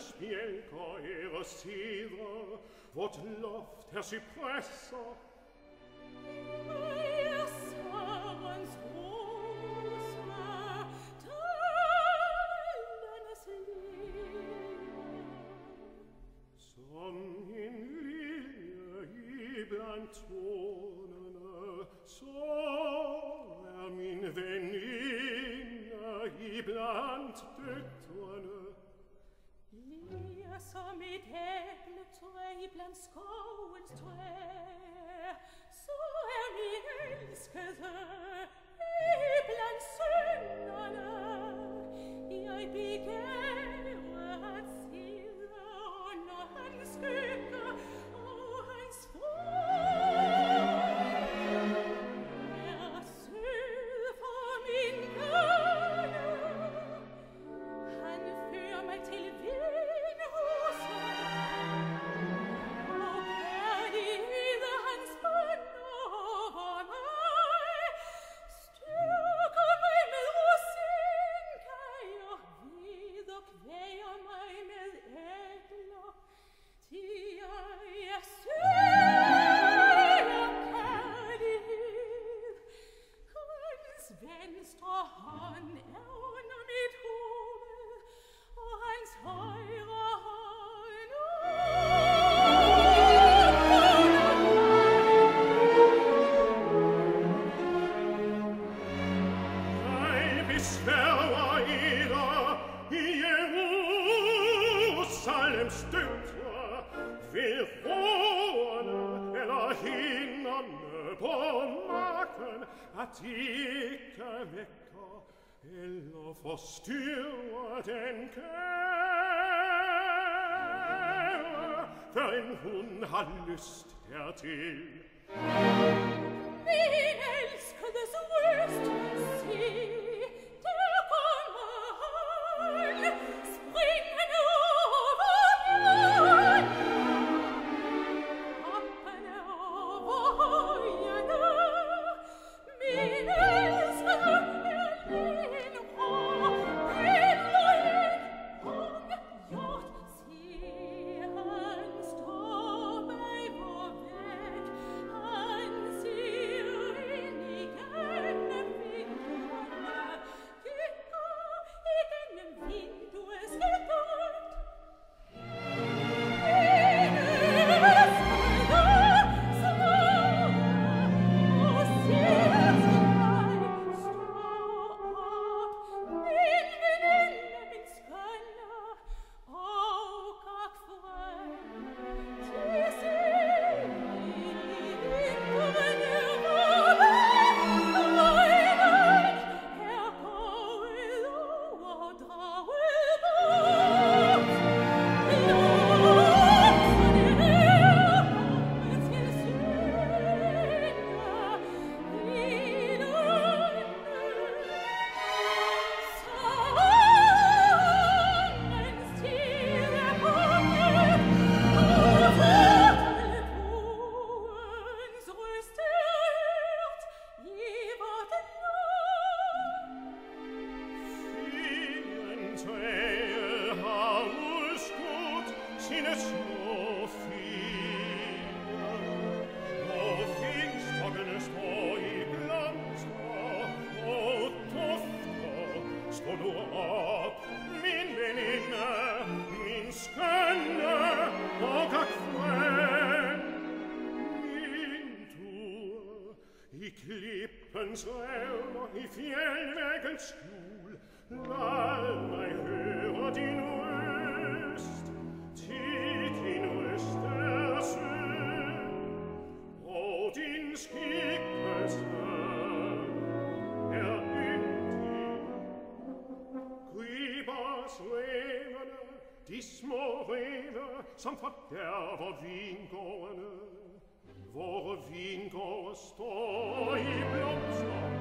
Spielka ihrer Sire, wird Luft her sie pressa. Som in Lilie ibland tonene, so min venina ibland døtterne. Lia som et æble træ blandt skovens træer, så min elskede iblandt synderne. Jeg begærer hans side under hans skygge og hans frød. Vær sød for min gønne, han fører mig til vind. Forstyrre den kære, for en hun har lyst hertil. Min elskedes lyst, se, der kommer han, springende over vandet. Hoppende over højene, min elskede. Die Klippen schwellen, die Fjell wegen Stuhl, lall mein Hörer die Nöst, die Nöst der Söhn, Odins Kippelsang, übt ihn. Quiba suenana, dis morena, som forderva vingårdene, Vår vingård står I blomster.